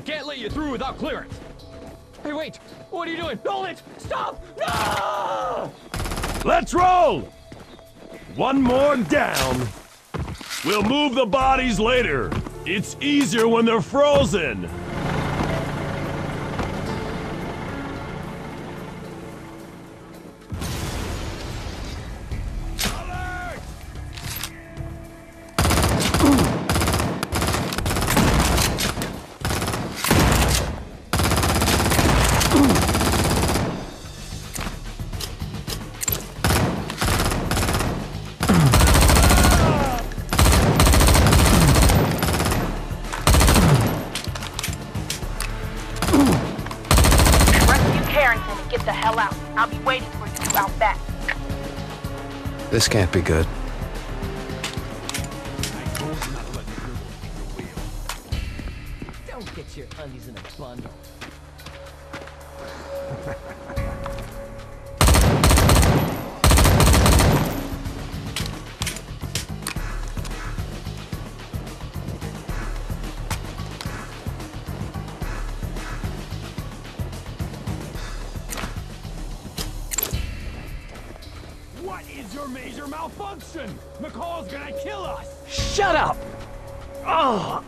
I can't let you through without clearance. Hey, wait! What are you doing? Rowland! Stop! No! Let's roll! One more down. We'll move the bodies later. It's easier when they're frozen. This can't be good. Don't get your undies in a bundle. McCall's gonna kill us! Shut up! Ugh!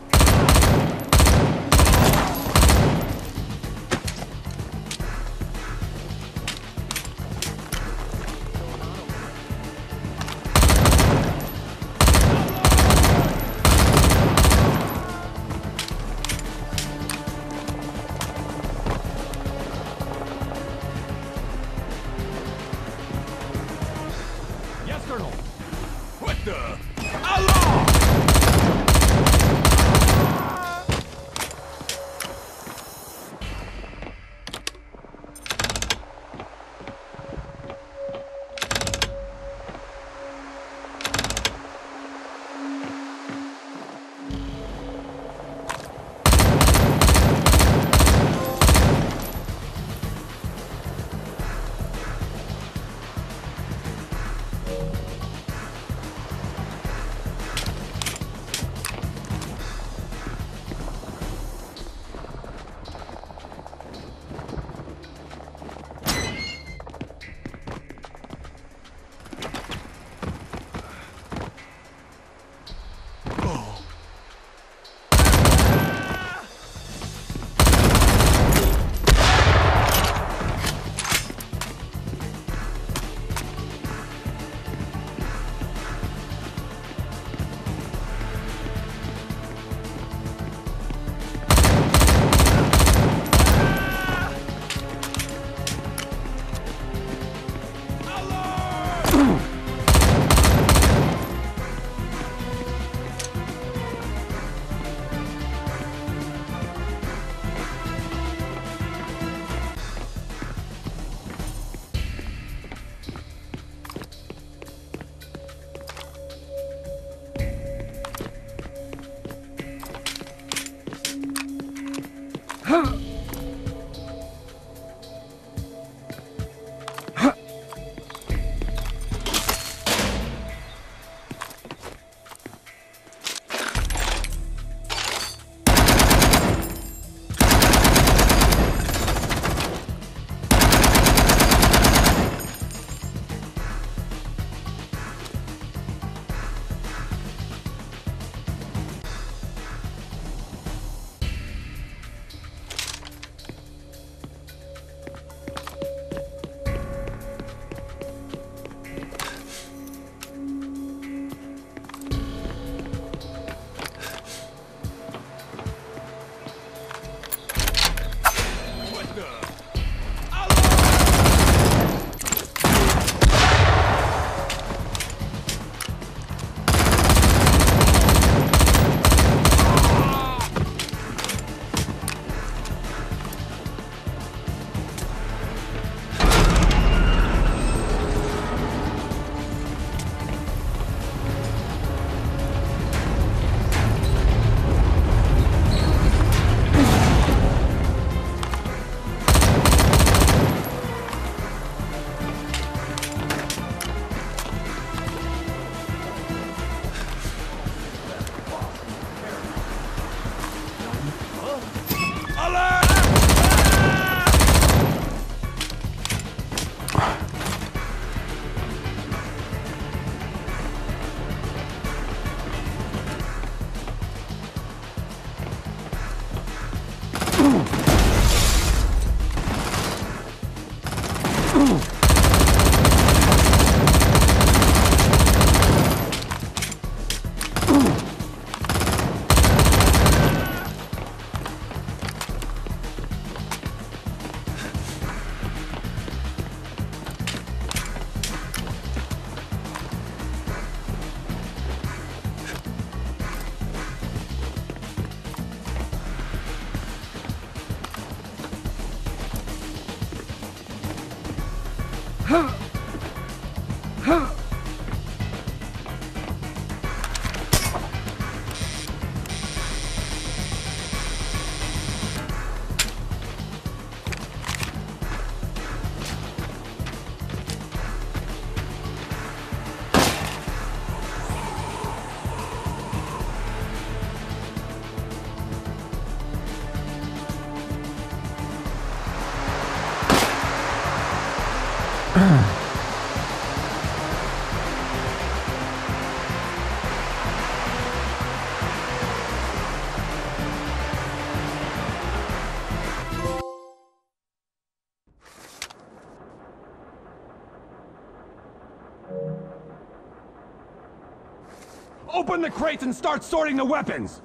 Open the crates and start sorting the weapons!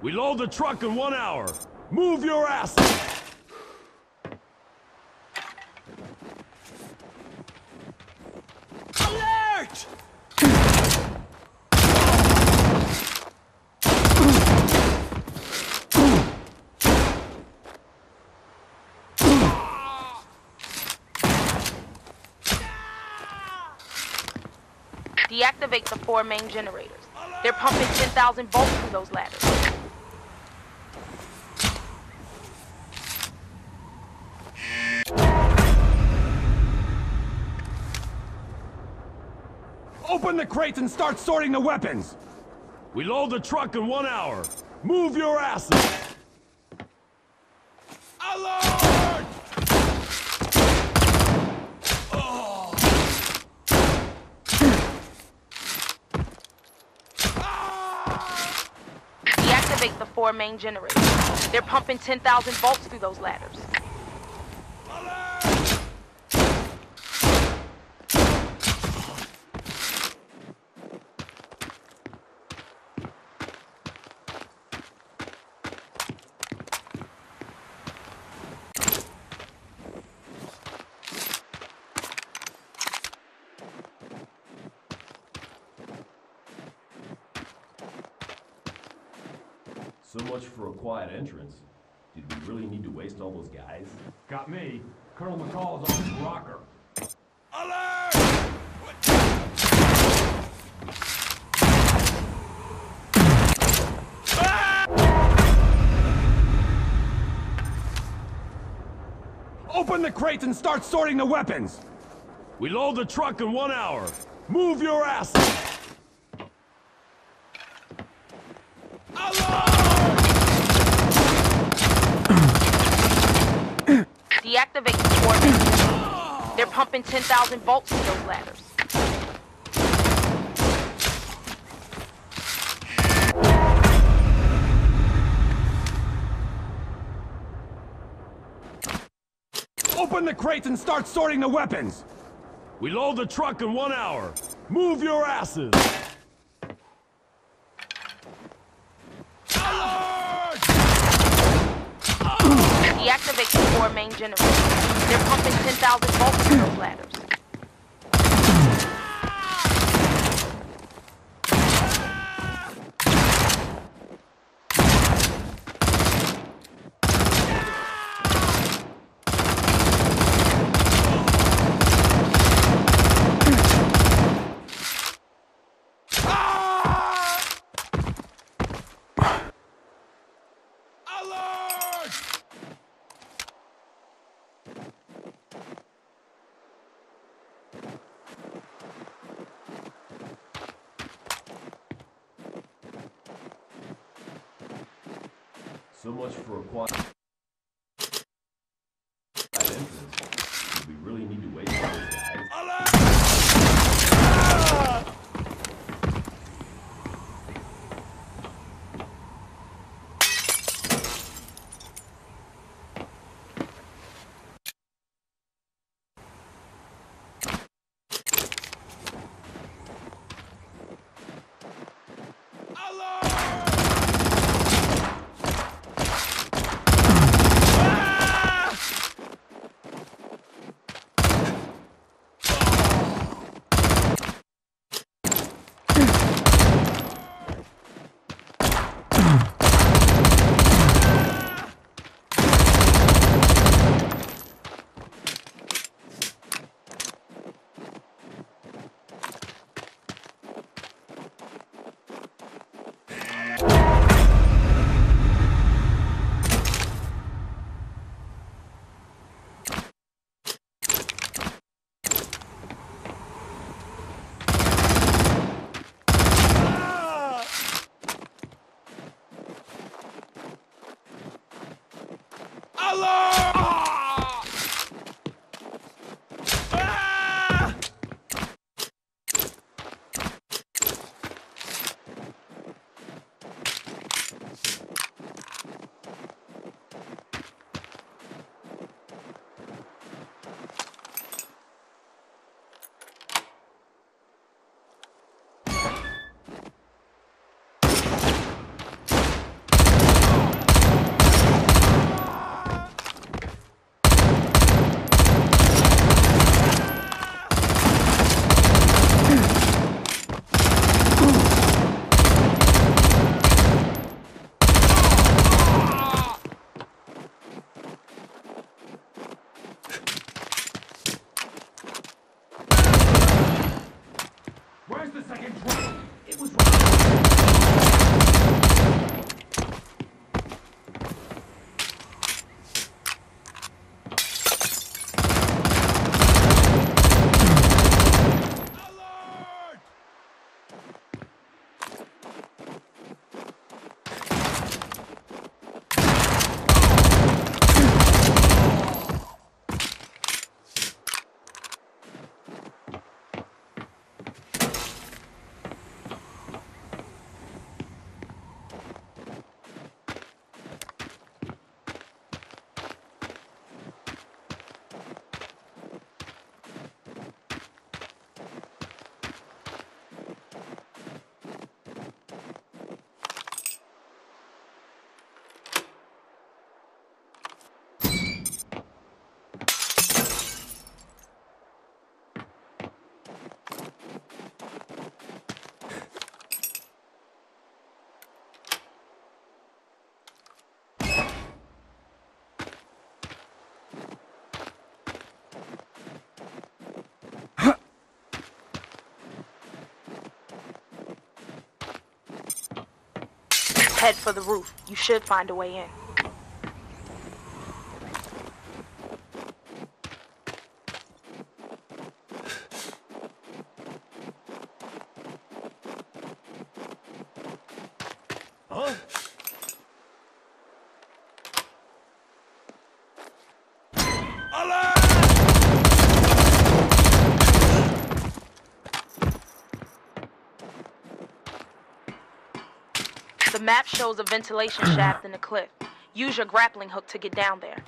We load the truck in 1 hour. Move your ass! Alert! Deactivate the 4 main generators. They're pumping 10,000 volts through those ladders. Open the crates and start sorting the weapons! We load the truck in 1 hour. Move your asses! The 4 main generators. They're pumping 10,000 volts through those ladders. So much for a quiet entrance. Did we really need to waste all those guys? Got me. Colonel McCall is on his rocker. Alert! Ah! Open the crates and start sorting the weapons! We load the truck in 1 hour. Move your ass! Deactivate the 4 main generators. They're pumping 10,000 volts to those ladders. Open the crates and start sorting the weapons! We load the truck in 1 hour. Move your asses! Deactivate the 4 main generators. They're pumping 10,000 volts through those ladders. So much for a quiet entrance. Do we really need to wait for those guys? Alert! Ah! as I can try. It was head for the roof. You should find a way in. Huh? Alert! The map shows a ventilation shaft in the cliff. Use your grappling hook to get down there.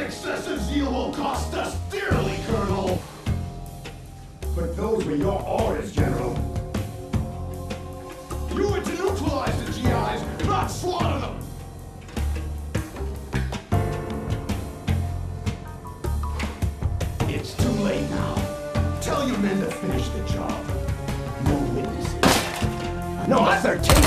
Excessive zeal will cost us dearly, Colonel! But those were your orders, General. You were to neutralize the GIs, not slaughter them! It's too late now. Tell your men to finish the job. No witnesses. No, that's 13!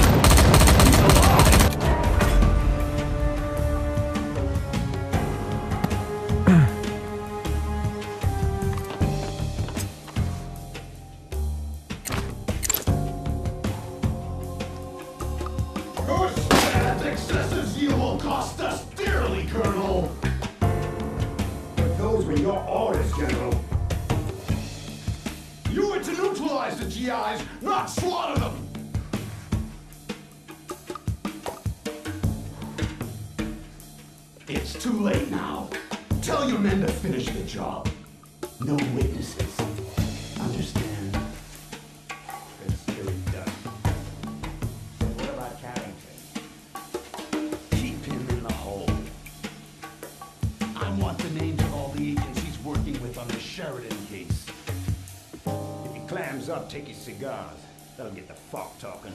It's too late now. Tell your men to finish the job. No witnesses. Understand? It's really done. So what about Carrington? Keep him in the hole. I want the names of all the agents he's working with on the Sheridan case. If he clams up, take his cigars. That'll get the fuck talking.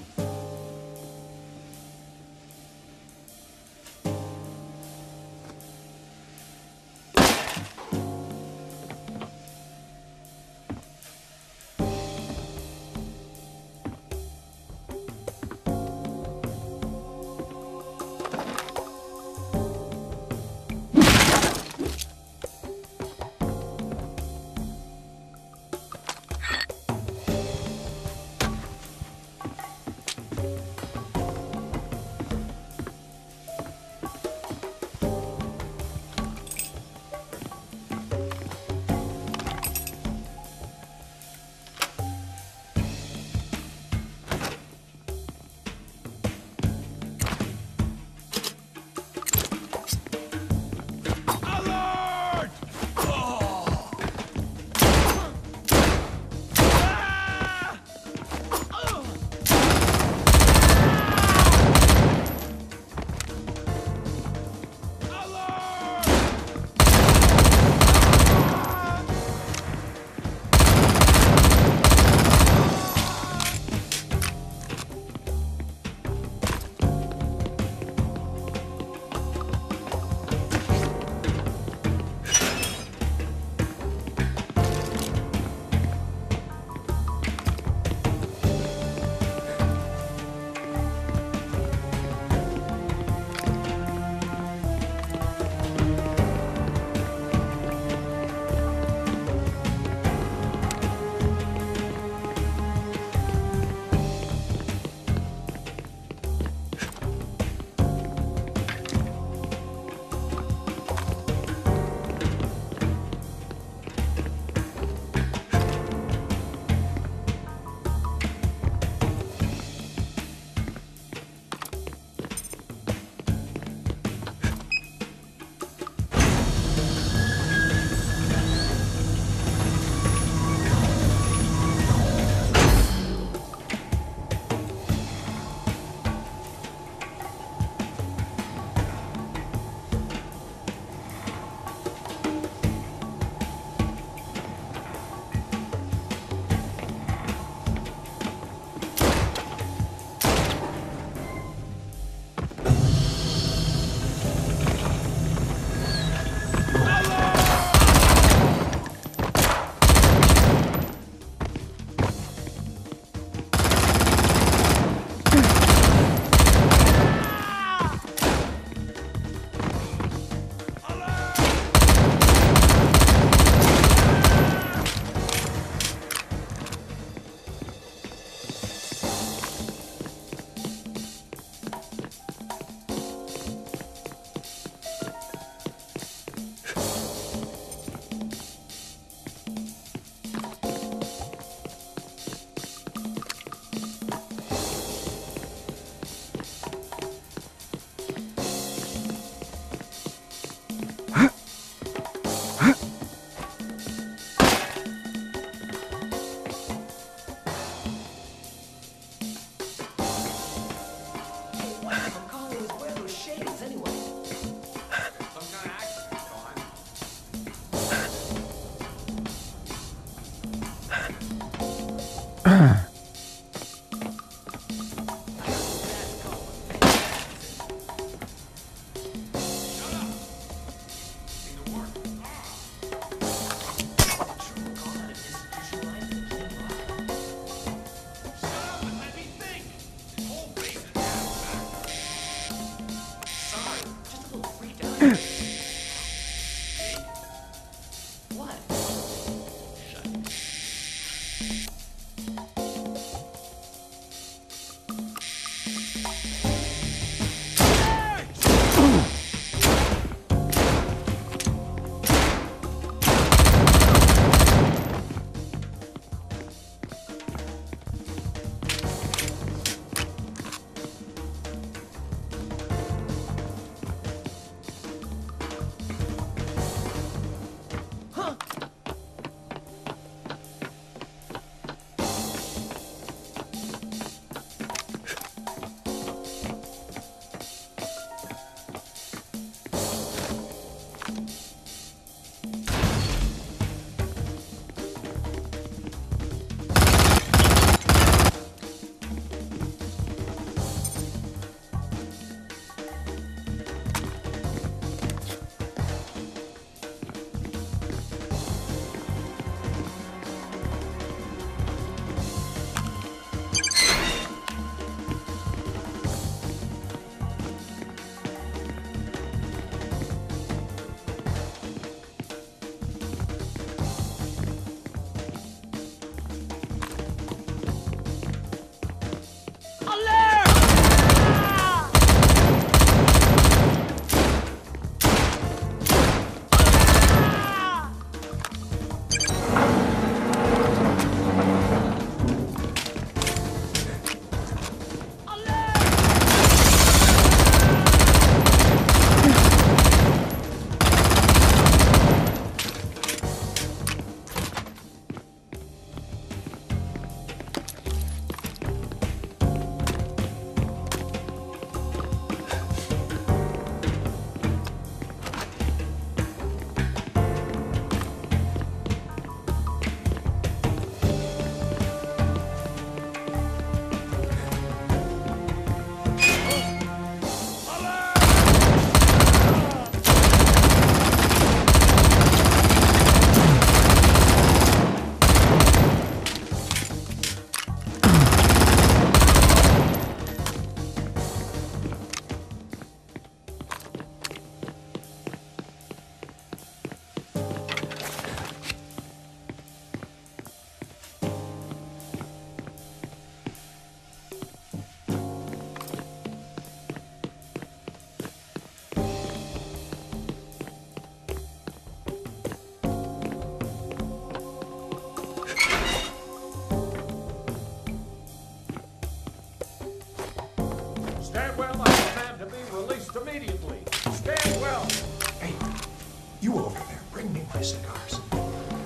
my cigars.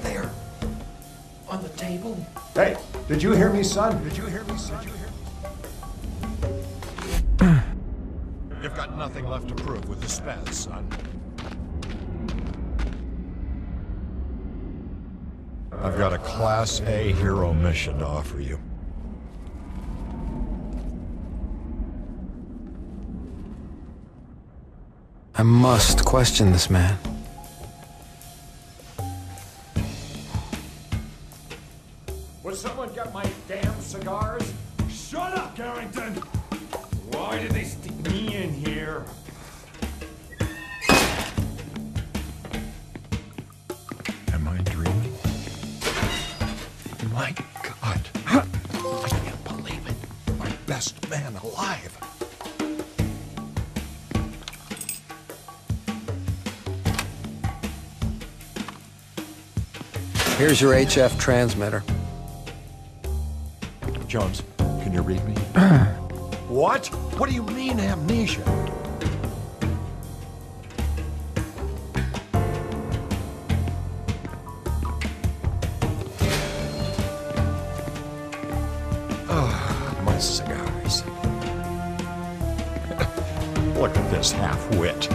There. On the table. Hey, did you hear me, son? Did you hear me, son? You've got nothing left to prove with the Spence, son. I've got a Class A hero mission to offer you. I must question this man. Would someone get my damn cigars? Shut up, Carrington! Why did they stick me in here? Am I dreaming? My God! I can't believe it! My best man alive! Here's your HF transmitter. Jones, can you read me? What? What do you mean, amnesia? Oh, my cigars. Look at this half-wit.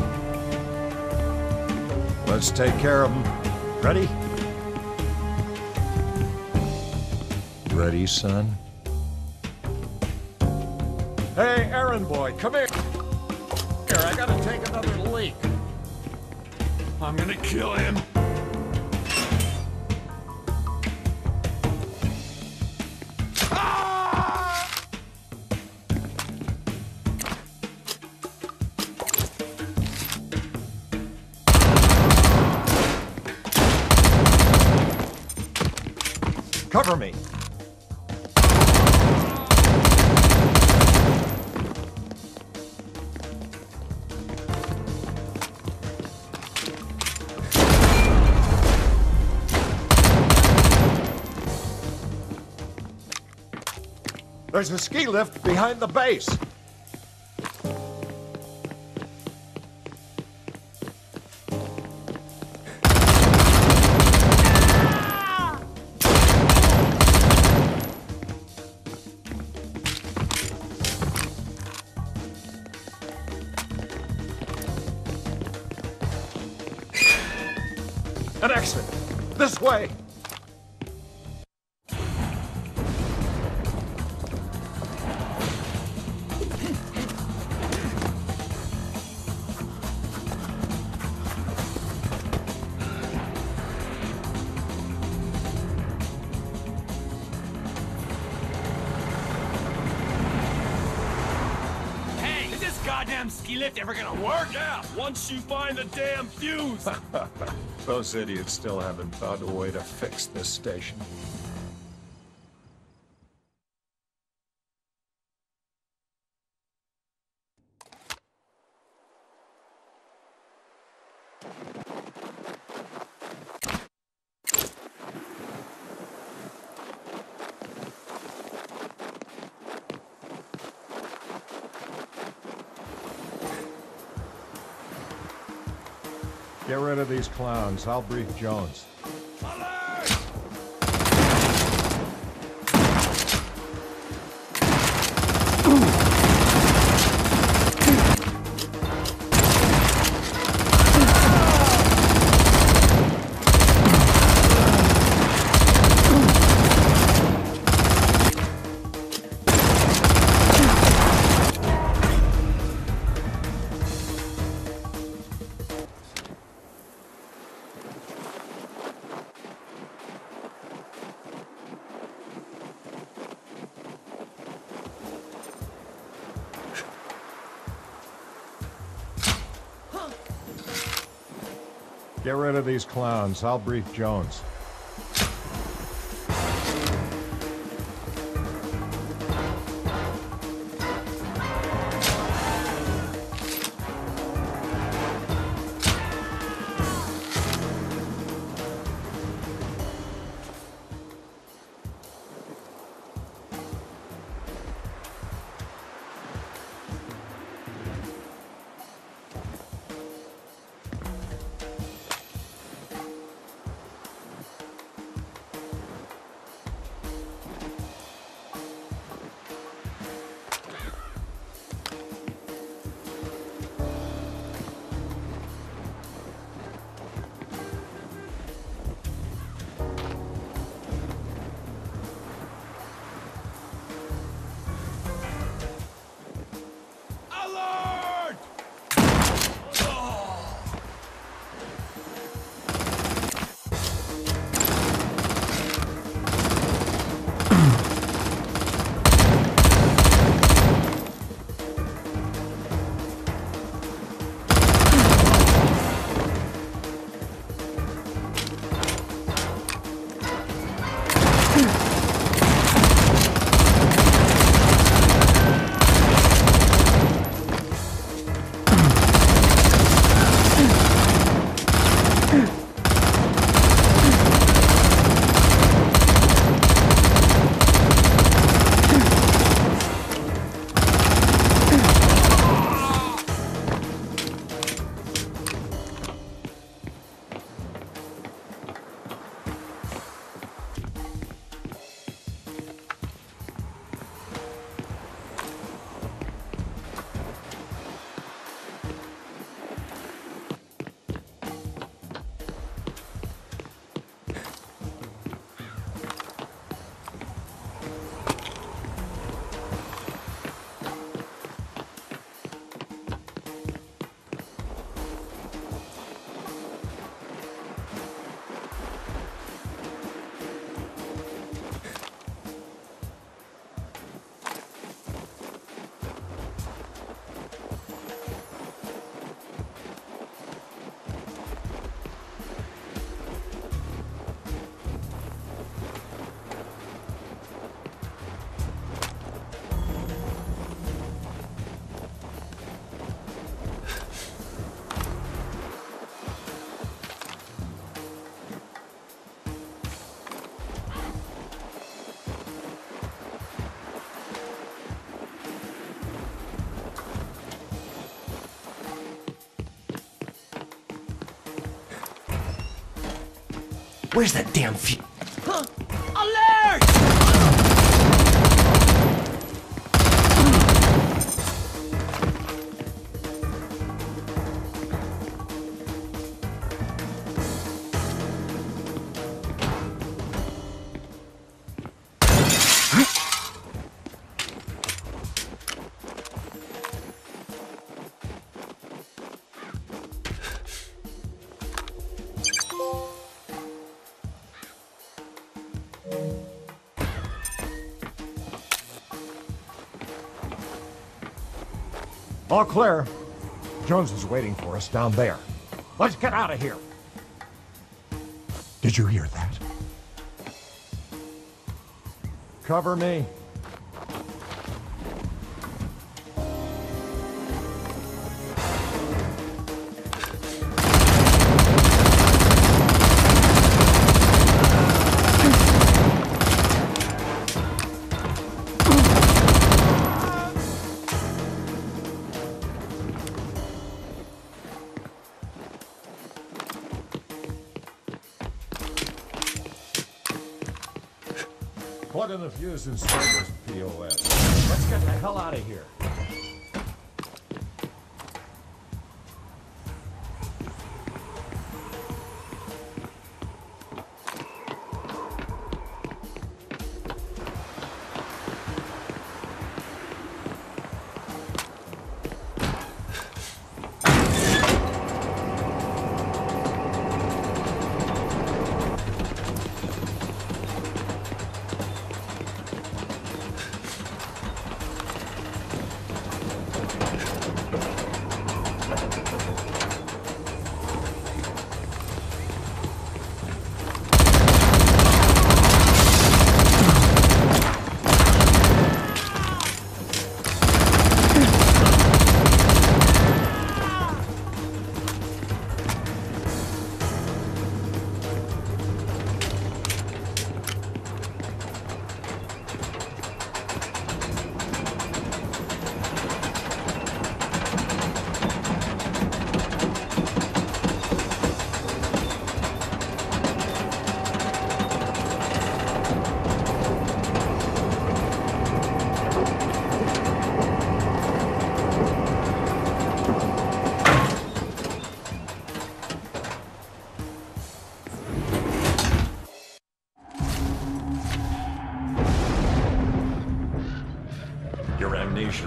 Let's take care of him. Ready? Ready, son? Hey, errand boy, come here! Here, I gotta take another leak. I'm gonna kill him. Cover me! There's a ski lift behind the base. An exit. This way. Goddamn ski lift ever gonna work? Yeah, once you find the damn fuse! Those idiots still haven't found a way to fix this station. Get rid of these clowns. I'll brief Jones. Alert! Get rid of these clowns. I'll brief Jones. Where's that damn fuse? Alert! All clear. Jones is waiting for us down there. Let's get out of here. Did you hear that? Cover me. Plug in the fuse and start this POS. Let's get the hell out of here.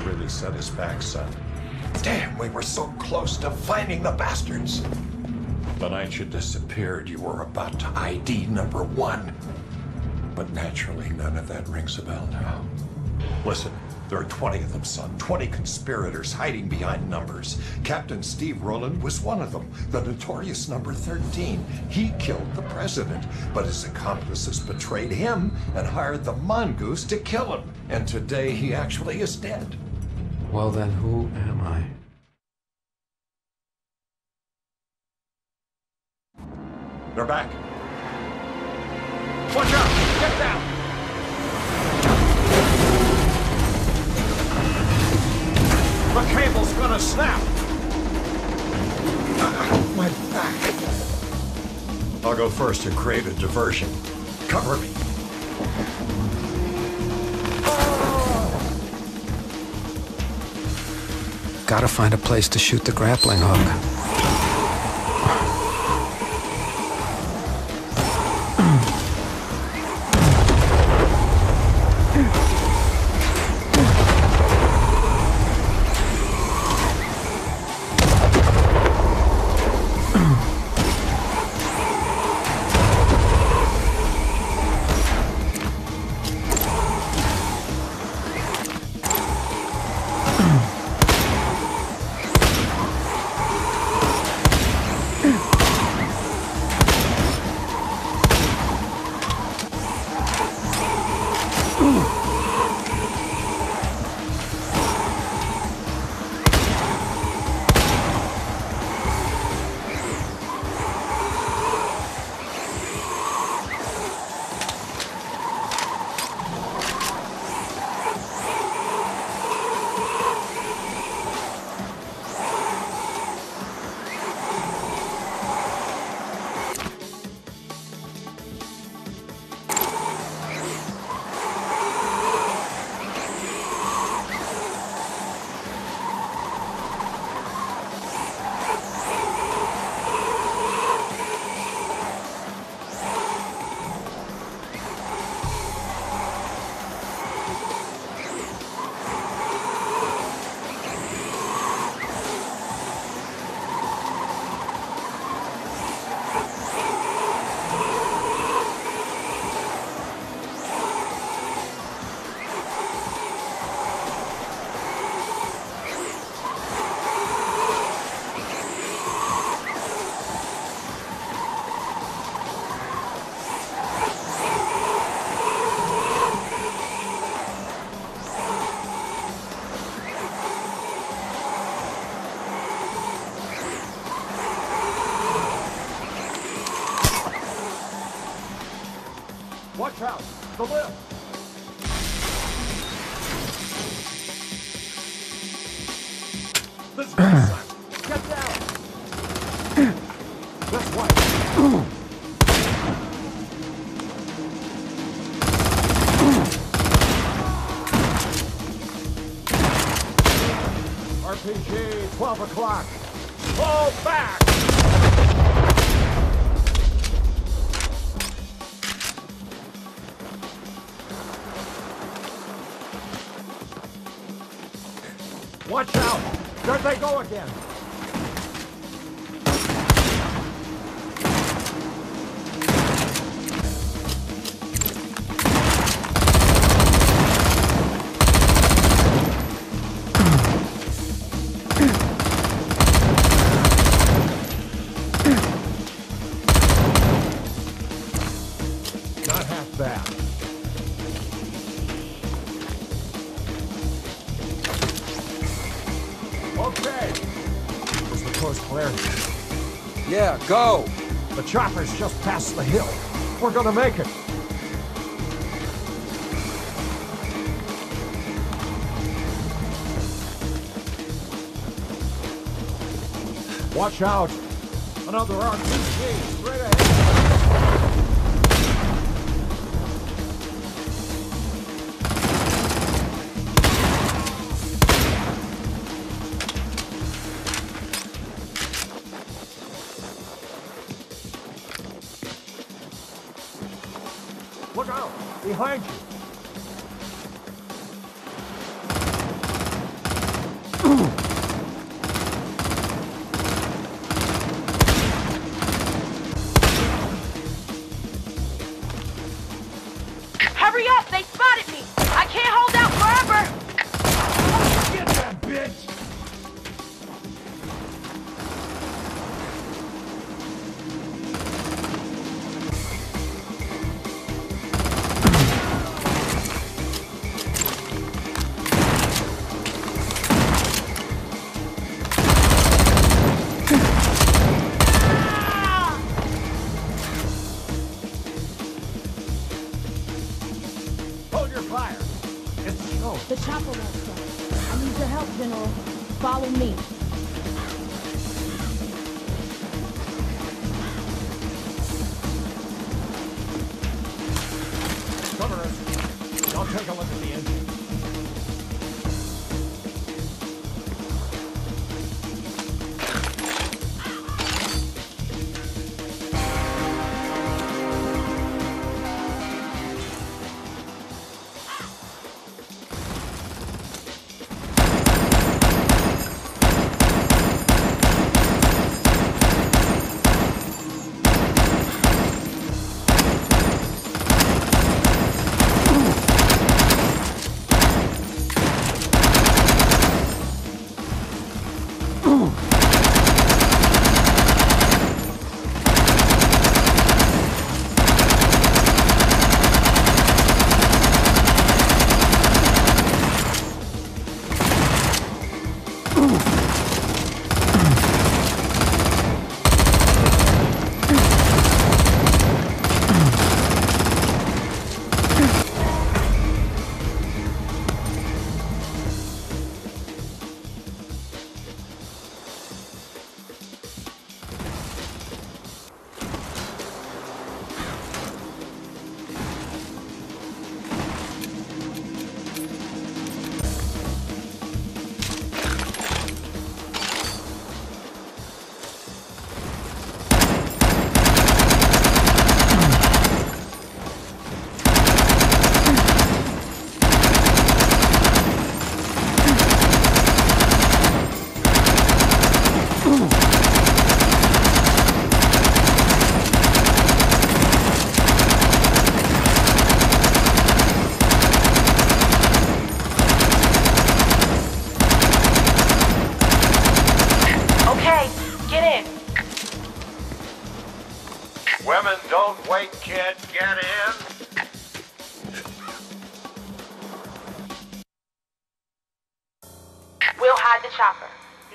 Really set us back, son. Damn, we were so close to finding the bastards. The night you disappeared, you were about to ID number one. But naturally, none of that rings a bell now. Listen, there are 20 of them, son. 20 conspirators hiding behind numbers. Captain Steve Rowland was one of them, the notorious number 13. He killed the president, but his accomplices betrayed him and hired the mongoose to kill him. And today he actually is dead. Well then, who am I? They're back. Watch out! Get down! The cable's gonna snap! My back! I'll go first and create a diversion. Cover me. Gotta find a place to shoot the grappling hook. Watch out! The lift! This way, son. Get down! This way! RPG, 12 o'clock. Fall back! Watch out! There they go again! Go! The chopper's just past the hill. We're gonna make it. Watch out! Another RPG straight behind you. Hurry up! They spotted me! I can't hold out forever! Get that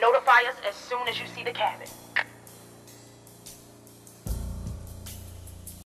Notify us as soon as you see the cabin.